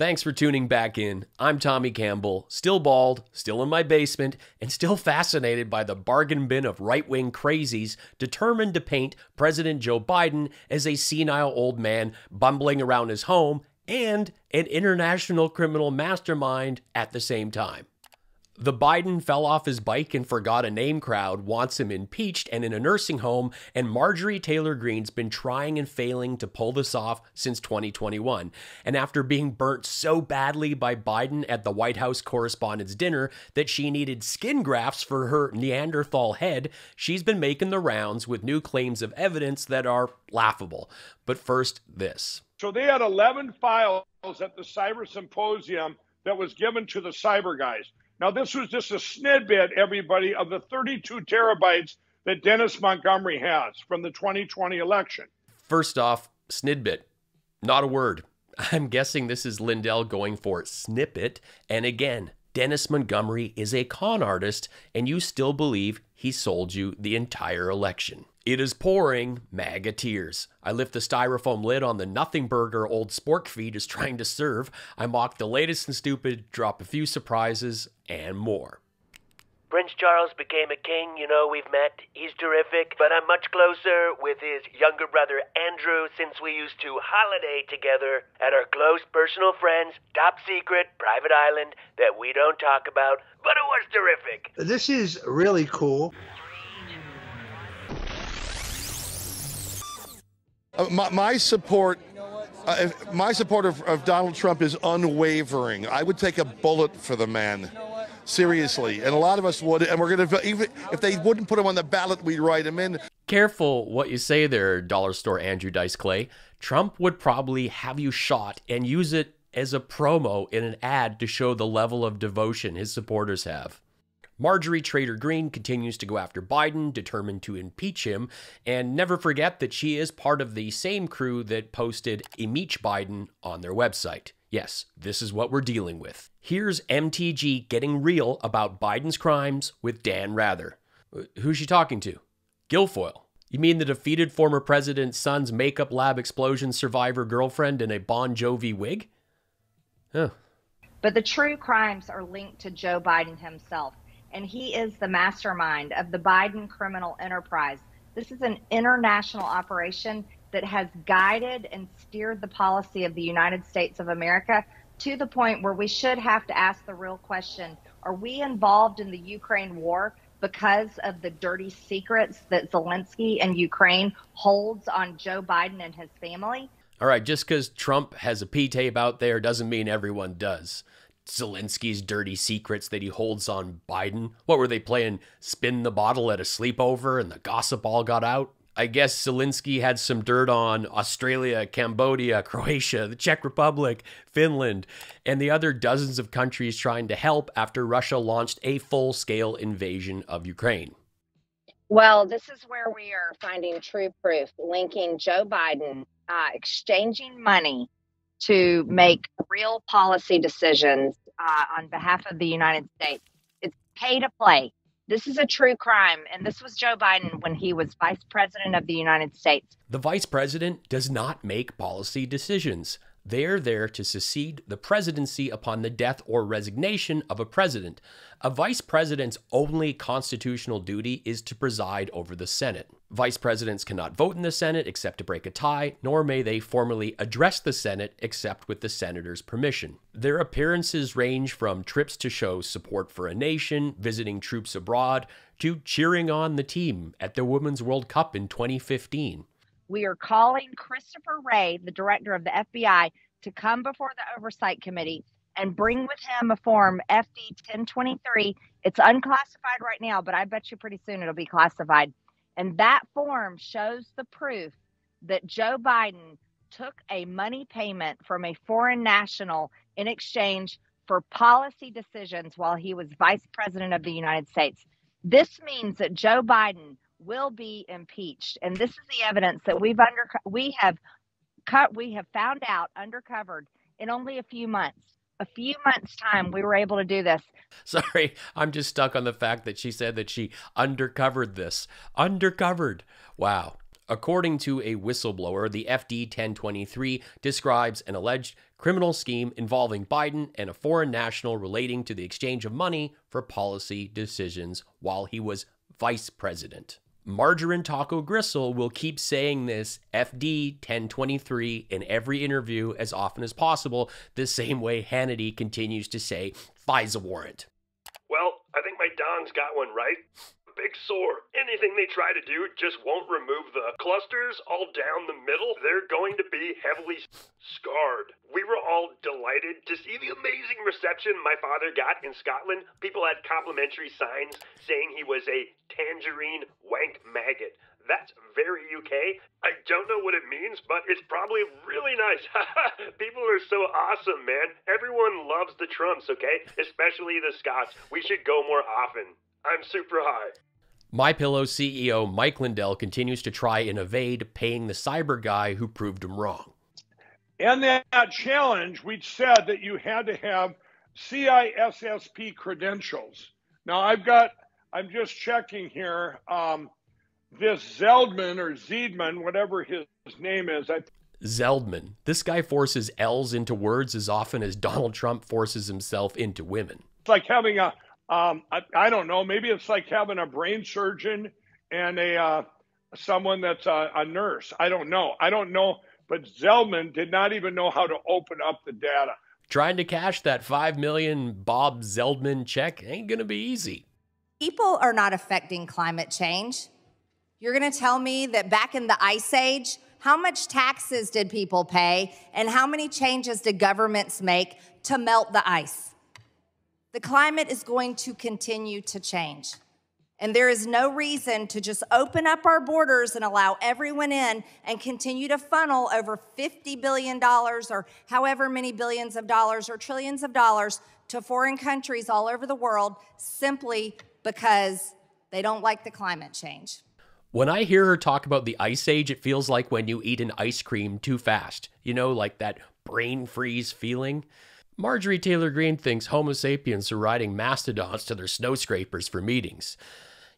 Thanks for tuning back in. I'm Tommy Campbell, still bald, still in my basement, and still fascinated by the bargain bin of right-wing crazies determined to paint President Joe Biden as a senile old man bumbling around his home and an international criminal mastermind at the same time. The Biden fell off his bike and forgot a name crowd wants him impeached and in a nursing home, and Marjorie Taylor Greene's been trying and failing to pull this off since 2021. And after being burnt so badly by Biden at the White House Correspondents' Dinner that she needed skin grafts for her Neanderthal head, she's been making the rounds with new claims of evidence that are laughable. But first, this. So they had 11 files at the cyber symposium that was given to the cyber guys. Now, this was just a snidbit, everybody, of the 32 terabytes that Dennis Montgomery has from the 2020 election. First off, snidbit, not a word. I'm guessing this is Lindell going for snippet. And again, Dennis Montgomery is a con artist, and you still believe he sold you the entire election. It is pouring MAGA tears. I lift the styrofoam lid on the nothing burger old spork feed is trying to serve. I mock the latest and stupid, drop a few surprises, and more. Prince Charles became a king, you know, we've met. He's terrific, but I'm much closer with his younger brother Andrew since we used to holiday together at our close personal friend's top secret private island that we don't talk about, but it was terrific. This is really cool. My support of Donald Trump is unwavering. I would take a bullet for the man, seriously, and a lot of us would. And we're going to, even if they wouldn't put him on the ballot, we'd write him in. Careful what you say there, Dollar Store Andrew Dice Clay. Trump would probably have you shot and use it as a promo in an ad to show the level of devotion his supporters have. Marjorie Taylor Greene continues to go after Biden, determined to impeach him, and never forget that she is part of the same crew that posted Impeach Biden on their website. Yes, this is what we're dealing with. Here's MTG getting real about Biden's crimes with Dan Rather. Who's she talking to? Guilfoyle. You mean the defeated former president's son's makeup lab explosion survivor girlfriend in a Bon Jovi wig? Huh. But the true crimes are linked to Joe Biden himself. And he is the mastermind of the Biden criminal enterprise. This is an international operation that has guided and steered the policy of the United States of America to the point where we should have to ask the real question, are we involved in the Ukraine war because of the dirty secrets that Zelensky and Ukraine holds on Joe Biden and his family? All right, just because Trump has a P-tape out there doesn't mean everyone does. Zelensky's dirty secrets that he holds on Biden. What were they playing? Spin the bottle at a sleepover and the gossip all got out? I guess Zelensky had some dirt on Australia, Cambodia, Croatia, the Czech Republic, Finland, and the other dozens of countries trying to help after Russia launched a full-scale invasion of Ukraine. Well, this is where we are finding true proof, linking Joe Biden, exchanging money to make real policy decisions on behalf of the United States. It's pay to play. This is a true crime, and this was Joe Biden when he was vice president of the United States. The vice president does not make policy decisions. They're there to succeed the presidency upon the death or resignation of a president. A vice president's only constitutional duty is to preside over the Senate. Vice presidents cannot vote in the Senate except to break a tie, nor may they formally address the Senate except with the senator's permission. Their appearances range from trips to show support for a nation, visiting troops abroad, to cheering on the team at the Women's World Cup in 2015. We are calling Christopher Wray, the director of the FBI, to come before the Oversight Committee and bring with him a form FD 1023. It's unclassified right now, but I bet you pretty soon it'll be classified. And that form shows the proof that Joe Biden took a money payment from a foreign national in exchange for policy decisions while he was vice president of the United States. This means that Joe Biden will be impeached, and this is the evidence that we have found out, undercovered in only a few months. A few months' time, we were able to do this. Sorry, I'm just stuck on the fact that she said that she undercovered this. Undercovered. Wow. According to a whistleblower, the FD 1023 describes an alleged criminal scheme involving Biden and a foreign national relating to the exchange of money for policy decisions while he was vice president. Marjorie Taco Gristle will keep saying this FD 1023 in every interview as often as possible, the same way Hannity continues to say FISA warrant. Well, I think my Don's got one, right? Big sore. Anything they try to do just won't remove the clusters all down the middle. They're going to be heavily scarred. We were all delighted to see the amazing reception my father got in Scotland. People had complimentary signs saying he was a tangerine wank maggot. That's very UK. I don't know what it means, but it's probably really nice. People are so awesome, man. Everyone loves the Trumps, okay? Especially the Scots. We should go more often. I'm super high. MyPillow CEO Mike Lindell continues to try and evade paying the cyber guy who proved him wrong. In that challenge, we said that you had to have CISSP credentials. Now, I'm just checking here. This Zeldman or Zeidman, whatever his name is. Zeldman. This guy forces L's into words as often as Donald Trump forces himself into women. It's like having a I don't know. Maybe it's like having a brain surgeon and a someone that's a nurse. I don't know. But Zeldman did not even know how to open up the data. Trying to cash that $5 million Bob Zeldman check ain't going to be easy. People are not affecting climate change. You're going to tell me that back in the Ice Age, how much taxes did people pay and how many changes did governments make to melt the ice? The climate is going to continue to change. And there is no reason to just open up our borders and allow everyone in and continue to funnel over $50 billion or however many billions of dollars or trillions of dollars to foreign countries all over the world simply because they don't like the climate change. When I hear her talk about the Ice Age, it feels like when you eat an ice cream too fast. You know, like that brain freeze feeling. Marjorie Taylor Greene thinks Homo sapiens are riding mastodons to their snow scrapers for meetings.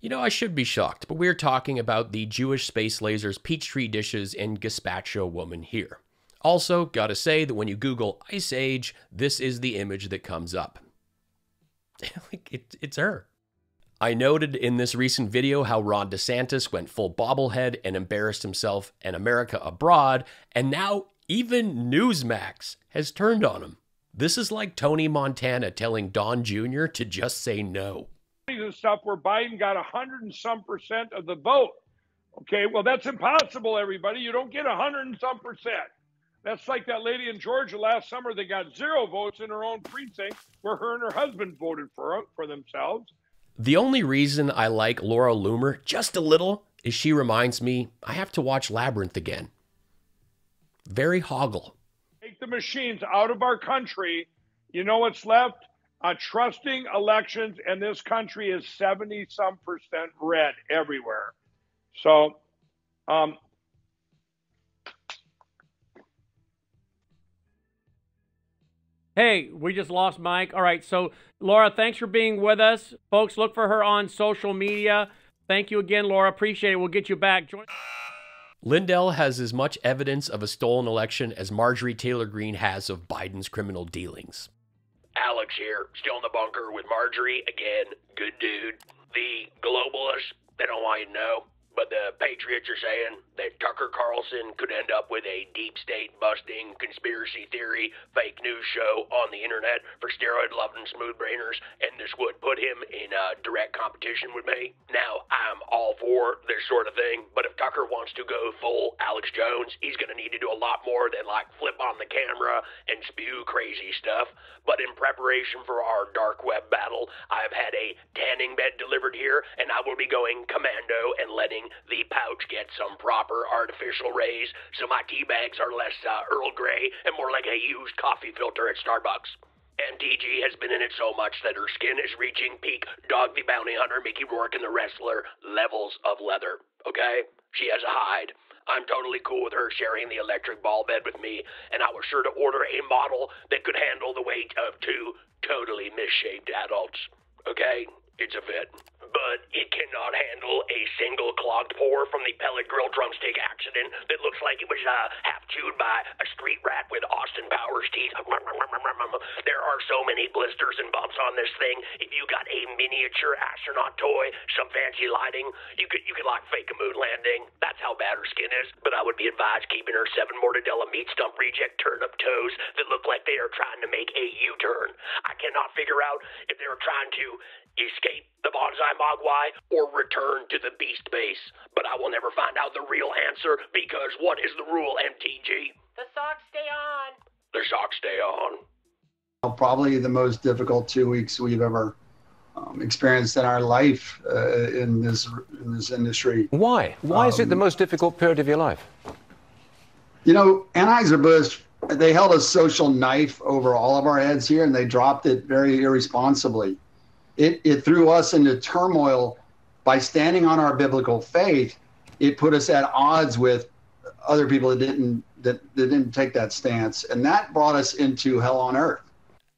You know, I should be shocked, but we're talking about the Jewish space lasers, Peachtree dishes, and gazpacho woman here. Also, gotta say that when you Google Ice Age, this is the image that comes up. It's her. I noted in this recent video how Ron DeSantis went full bobblehead and embarrassed himself and America abroad, and now even Newsmax has turned on him. This is like Tony Montana telling Don Jr. to just say no. This stuff where Biden got 100% and some of the vote. Okay, well, that's impossible, everybody. You don't get 100% and some %. That's like that lady in Georgia last summer that got 0 votes in her own precinct where her and her husband voted for themselves. The only reason I like Laura Loomer just a little is she reminds me I have to watch Labyrinth again. Very Hoggle. The machines out of our country, you know what's left? Trusting elections, and this country is 70% some red everywhere. So, hey, we just lost Mike. All right, so Laura, thanks for being with us. Folks, look for her on social media. Thank you again, Laura. Appreciate it. We'll get you back. Lindell has as much evidence of a stolen election as Marjorie Taylor Greene has of Biden's criminal dealings. Alex here, still in the bunker with Marjorie again. Good dude. The globalists, they don't want you to know, but the patriots are saying that Tucker Carlson could end up with a deep state busting conspiracy theory fake news show on the internet for steroid loving smooth brainers, and this would put him in direct competition with me. Now, I'm all for this sort of thing, but if Tucker wants to go full Alex Jones, he's going to need to do a lot more than like flip on the camera and spew crazy stuff. But in preparation for our dark web battle, I've had a tanning bed delivered here, and I will be going commando and letting the pouch get some proper artificial rays, so my tea bags are less Earl Grey and more like a used coffee filter at Starbucks. MTG has been in it so much that her skin is reaching peak Dog the Bounty Hunter, Mickey Rourke, and the Wrestler levels of leather, okay? She has a hide. I'm totally cool with her sharing the electric ball bed with me, and I was sure to order a model that could handle the weight of 2 totally misshaped adults, okay? It's a bit, but it cannot handle a single clogged pour from the pellet grill drumstick accident that looks like it was half-chewed by a street rat with Austin Powers teeth. There are so many blisters and bumps on this thing. If you got a miniature astronaut toy, some fancy lighting, you could like fake a moon landing. That's how bad her skin is. But I would be advised keeping her 7 mortadella meat stump reject turnip toes that look like they are trying to make a U-turn. I cannot figure out if they were trying to escape the bonsai mogwai or return to the beast base. But I will never find out the real answer, because what is the rule, MTG? The socks stay on. The socks stay on. Probably the most difficult 2 weeks we've ever experienced in our life in this industry. Why is it the most difficult period of your life? You know, Anheuser-Busch, they held a social knife over all of our heads here, and they dropped it very irresponsibly. It threw us into turmoil by standing on our biblical faith. It put us at odds with other people that didn't take that stance, and that brought us into hell on earth.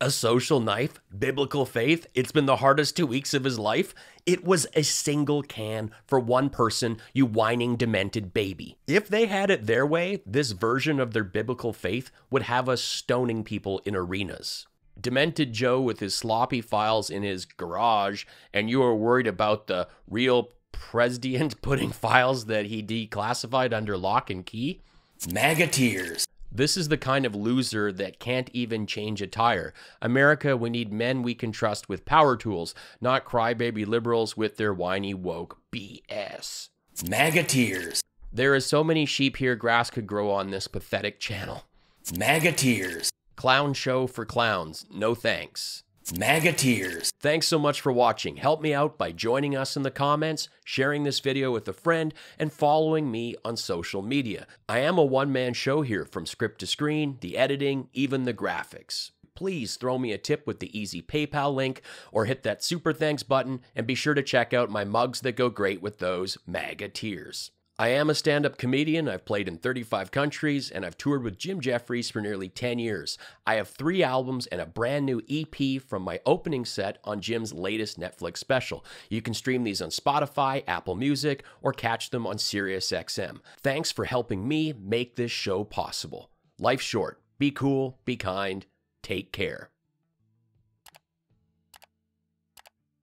A social knife, biblical faith. It's been the hardest 2 weeks of his life. It was a single can for one person, you whining, demented baby. If they had it their way, this version of their biblical faith would have us stoning people in arenas. Demented Joe with his sloppy files in his garage, and you are worried about the real president putting files that he declassified under lock and key? MAGA tears. This is the kind of loser that can't even change a tire. America, we need men we can trust with power tools, not crybaby liberals with their whiny woke BS. MAGA tears. There is so many sheep here, grass could grow on this pathetic channel. MAGA tears. Clown show for clowns. No thanks. MAGAteers. Thanks so much for watching. Help me out by joining us in the comments, sharing this video with a friend, and following me on social media. I am a one-man show here, from script to screen, the editing, even the graphics. Please throw me a tip with the easy PayPal link, or hit that super thanks button, and be sure to check out my mugs that go great with those MAGAteers. I am a stand-up comedian. I've played in 35 countries, and I've toured with Jim Jeffries for nearly 10 years. I have 3 albums and a brand new EP from my opening set on Jim's latest Netflix special. You can stream these on Spotify, Apple Music, or catch them on SiriusXM. Thanks for helping me make this show possible. Life's short. Be cool, be kind, take care.